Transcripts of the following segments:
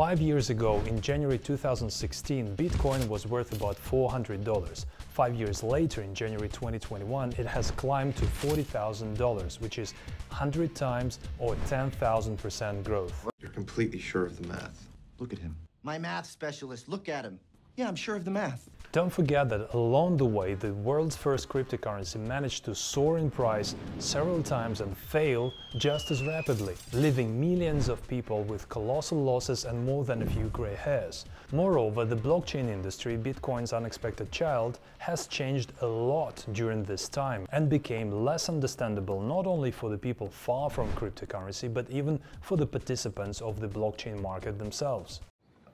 5 years ago, in January 2016, Bitcoin was worth about $400. 5 years later, in January 2021, it has climbed to $40,000, which is 100 times or 10,000% growth. You're completely sure of the math. Look at him. My math specialist, look at him. Yeah, I'm sure of the math. Don't forget that along the way, the world's first cryptocurrency managed to soar in price several times and fail just as rapidly, leaving millions of people with colossal losses and more than a few gray hairs. Moreover, the blockchain industry, Bitcoin's unexpected child, has changed a lot during this time and became less understandable not only for the people far from cryptocurrency, but even for the participants of the blockchain market themselves.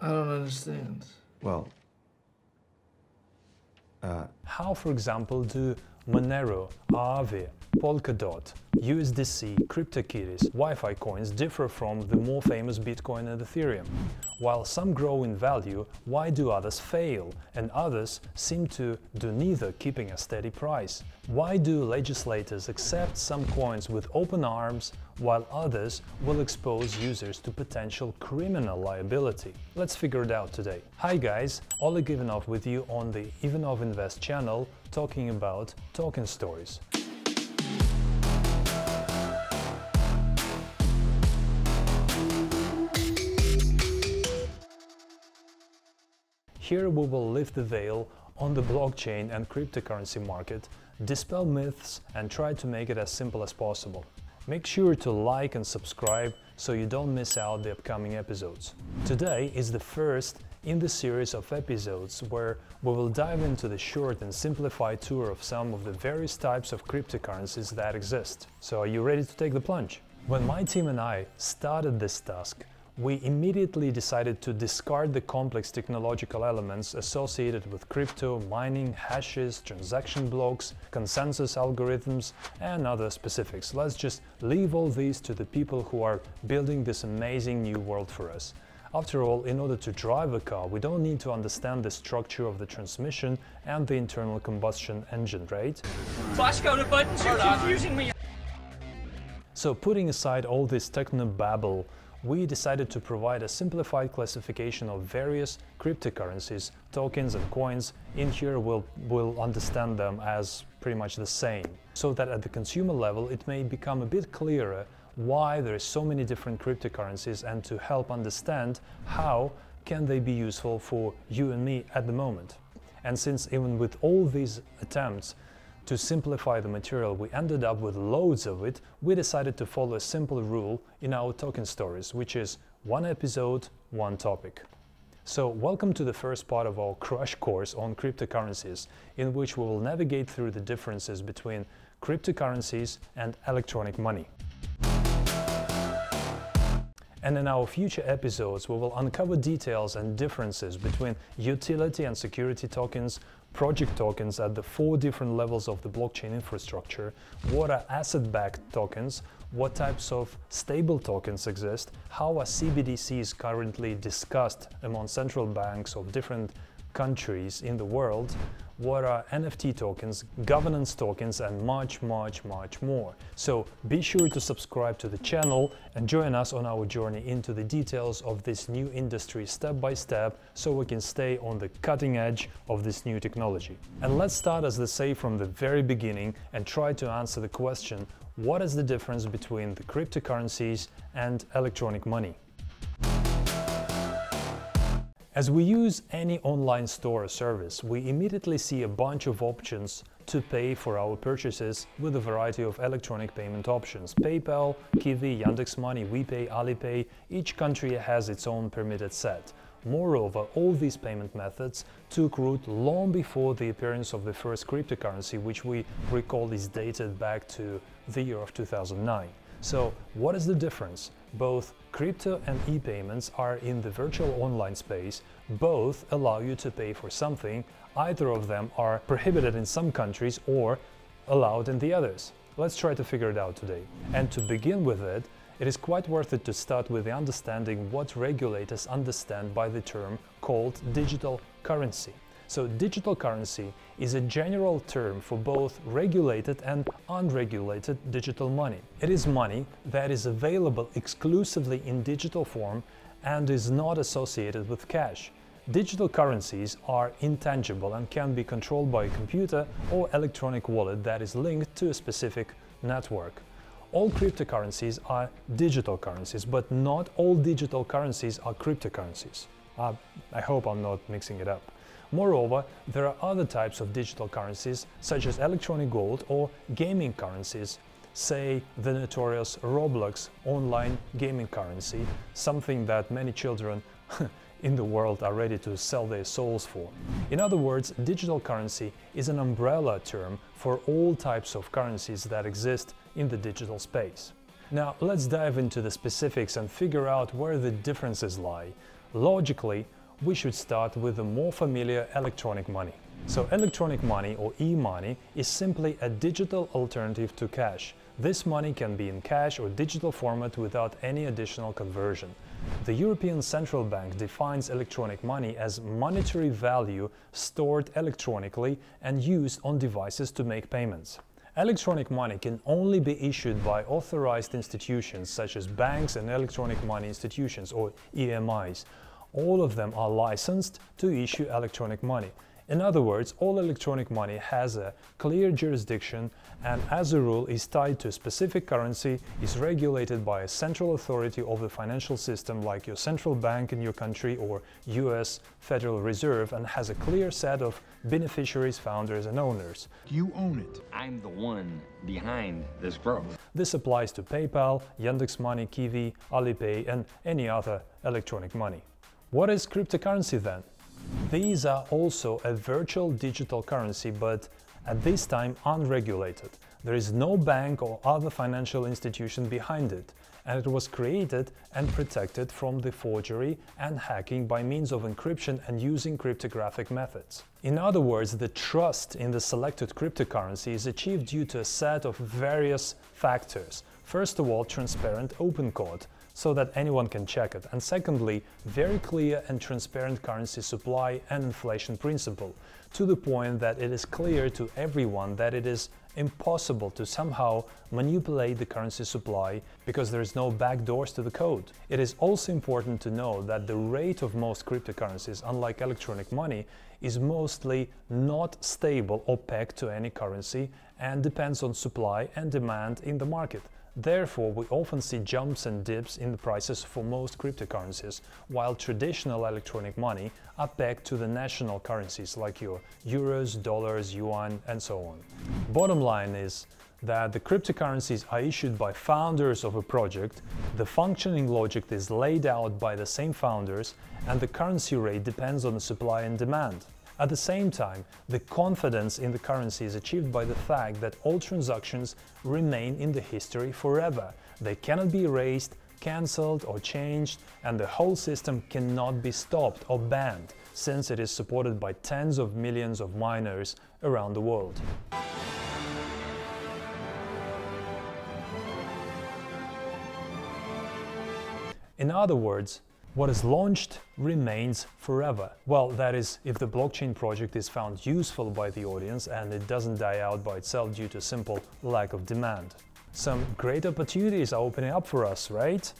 I don't understand. Well. How, for example, do Monero, Aave, Polkadot, USDC, CryptoKitties, Wi-Fi coins differ from the more famous Bitcoin and Ethereum? While some grow in value, why do others fail, and others seem to do neither, keeping a steady price? Why do legislators accept some coins with open arms, while others will expose users to potential criminal liability? Let's figure it out today. Hi guys, Oleg Ivanov with you on the Ivanov Invest channel, talking about Token Stories. Here we will lift the veil on the blockchain and cryptocurrency market, dispel myths and try to make it as simple as possible. Make sure to like and subscribe so you don't miss out the upcoming episodes. Today is the first in the series of episodes where we will dive into the short and simplified tour of some of the various types of cryptocurrencies that exist. So are you ready to take the plunge? When my team and I started this task, we immediately decided to discard the complex technological elements associated with crypto, mining, hashes, transaction blocks, consensus algorithms, and other specifics. Let's just leave all these to the people who are building this amazing new world for us. After all, in order to drive a car, we don't need to understand the structure of the transmission and the internal combustion engine, right? Bosco, the buttons are confusing me! So, putting aside all this technobabble, we decided to provide a simplified classification of various cryptocurrencies, tokens and coins. In here we'll understand them as pretty much the same, so that at the consumer level it may become a bit clearer why there are so many different cryptocurrencies, and to help understand how can they be useful for you and me at the moment. And since even with all these attempts to simplify the material, we ended up with loads of it, we decided to follow a simple rule in our Token Stories, which is one episode, one topic. So welcome to the first part of our crash course on cryptocurrencies, in which we will navigate through the differences between cryptocurrencies and electronic money. And in our future episodes, we will uncover details and differences between utility and security tokens, project tokens at the four different levels of the blockchain infrastructure, what are asset-backed tokens, what types of stable tokens exist, how are CBDCs currently discussed among central banks of different countries in the world, what are NFT tokens, governance tokens, and much, much, much more. So be sure to subscribe to the channel and join us on our journey into the details of this new industry step by step, so we can stay on the cutting edge of this new technology. And let's start, as they say, from the very beginning and try to answer the question, what is the difference between the cryptocurrencies and electronic money? As we use any online store or service, we immediately see a bunch of options to pay for our purchases with a variety of electronic payment options. PayPal, Kiwi, Yandex Money, WePay, Alipay, each country has its own permitted set. Moreover, all these payment methods took root long before the appearance of the first cryptocurrency, which we recall is dated back to the year of 2009. So, what is the difference? Both crypto and e-payments are in the virtual online space. Both allow you to pay for something. Either of them are prohibited in some countries or allowed in the others. Let's try to figure it out today. And to begin with it, it is quite worth it to start with the understanding what regulators understand by the term called digital currency. So digital currency is a general term for both regulated and unregulated digital money. It is money that is available exclusively in digital form and is not associated with cash. Digital currencies are intangible and can be controlled by a computer or electronic wallet that is linked to a specific network. All cryptocurrencies are digital currencies, but not all digital currencies are cryptocurrencies. I hope I'm not mixing it up. Moreover, there are other types of digital currencies, such as electronic gold or gaming currencies, say the notorious Roblox online gaming currency, something that many children in the world are ready to sell their souls for. In other words, digital currency is an umbrella term for all types of currencies that exist in the digital space. Now, let's dive into the specifics and figure out where the differences lie. Logically, we should start with the more familiar electronic money. So electronic money or e-money is simply a digital alternative to cash. This money can be in cash or digital format without any additional conversion. The European Central Bank defines electronic money as monetary value stored electronically and used on devices to make payments. Electronic money can only be issued by authorized institutions such as banks and electronic money institutions or EMIs. All of them are licensed to issue electronic money. In other words, all electronic money has a clear jurisdiction and, as a rule, is tied to a specific currency, is regulated by a central authority of the financial system like your central bank in your country or US Federal Reserve, and has a clear set of beneficiaries, founders and owners. You own it. I'm the one behind this growth. This applies to PayPal, Yandex Money, Kiwi, Alipay and any other electronic money. What is cryptocurrency then? These are also a virtual digital currency, but at this time unregulated. There is no bank or other financial institution behind it, and it was created and protected from the forgery and hacking by means of encryption and using cryptographic methods. In other words, the trust in the selected cryptocurrency is achieved due to a set of various factors. First of all, transparent open code, so that anyone can check it, and secondly, very clear and transparent currency supply and inflation principle, to the point that it is clear to everyone that it is impossible to somehow manipulate the currency supply because there is no backdoors to the code. It is also important to know that the rate of most cryptocurrencies, unlike electronic money, is mostly not stable or pegged to any currency and depends on supply and demand in the market. Therefore, we often see jumps and dips in the prices for most cryptocurrencies, while traditional electronic money are pegged to the national currencies like your euros, dollars, yuan, and so on. Bottom line is that the cryptocurrencies are issued by founders of a project, the functioning logic is laid out by the same founders, and the currency rate depends on the supply and demand. At the same time, the confidence in the currency is achieved by the fact that all transactions remain in the history forever. They cannot be erased, cancelled or changed, and the whole system cannot be stopped or banned, since it is supported by tens of millions of miners around the world. In other words, what is launched remains forever. Well, that is, if the blockchain project is found useful by the audience and it doesn't die out by itself due to simple lack of demand. Some great opportunities are opening up for us, right?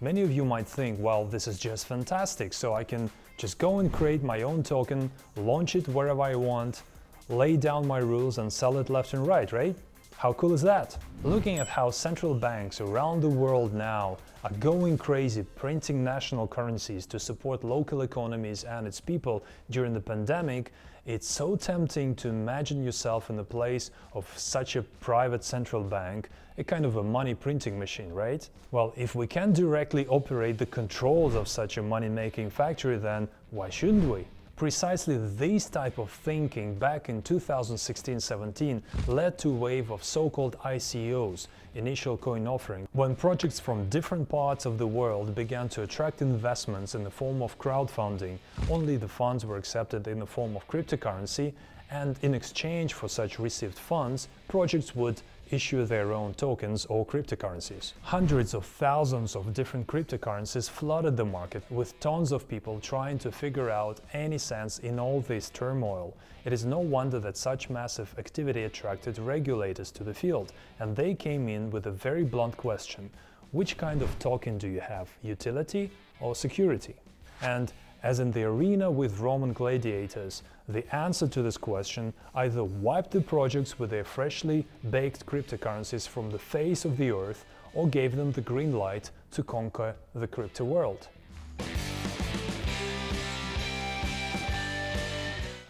Many of you might think, well, this is just fantastic, so I can just go and create my own token, launch it wherever I want, lay down my rules and sell it left and right? How cool is that? Looking at how central banks around the world now are going crazy printing national currencies to support local economies and its people during the pandemic, it's so tempting to imagine yourself in the place of such a private central bank, a kind of a money printing machine, right? Well, if we can directly operate the controls of such a money-making factory, then why shouldn't we? Precisely this type of thinking back in 2016-17 led to a wave of so-called ICOs, initial coin offering, when projects from different parts of the world began to attract investments in the form of crowdfunding. Only the funds were accepted in the form of cryptocurrency, and in exchange for such received funds, projects would issue their own tokens or cryptocurrencies. Hundreds of thousands of different cryptocurrencies flooded the market, with tons of people trying to figure out any sense in all this turmoil. It is no wonder that such massive activity attracted regulators to the field, and they came in with a very blunt question. Which kind of token do you have? Utility or security? And as in the arena with Roman gladiators, the answer to this question either wiped the projects with their freshly baked cryptocurrencies from the face of the earth or gave them the green light to conquer the crypto world.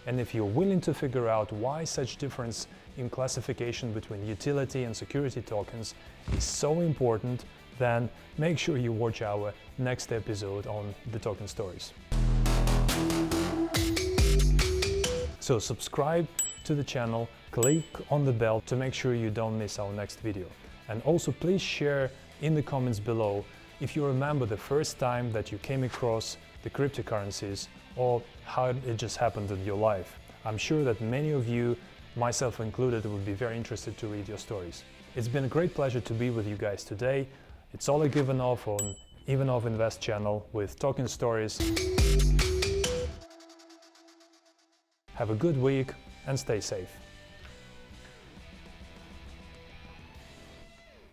And if you're willing to figure out why such difference in classification between utility and security tokens is so important, then make sure you watch our next episode on the Token Stories. So subscribe to the channel, click on the bell to make sure you don't miss our next video. And also please share in the comments below if you remember the first time that you came across the cryptocurrencies or how it just happened in your life. I'm sure that many of you, myself included, would be very interested to read your stories. It's been a great pleasure to be with you guys today. It's Oleg Ivanov on Ivanov Invest channel with Token Stories. Have a good week and stay safe.